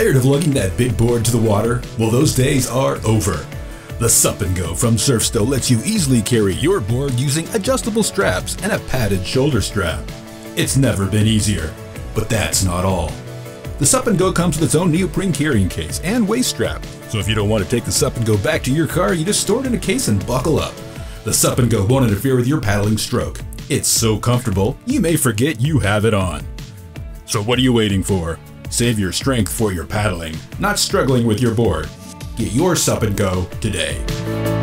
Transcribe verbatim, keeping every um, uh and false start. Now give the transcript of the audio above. Tired of lugging that big board to the water? Well, those days are over. The Sup N' Go from Surfstow lets you easily carry your board using adjustable straps and a padded shoulder strap. It's never been easier. But that's not all. The Sup N' Go comes with its own neoprene carrying case and waist strap, so if you don't want to take the Sup N' Go back to your car, you just store it in a case and buckle up. The Sup N' Go won't interfere with your paddling stroke. It's so comfortable, you may forget you have it on. So what are you waiting for? Save your strength for your paddling, not struggling with your board. Get your Sup N' Go today.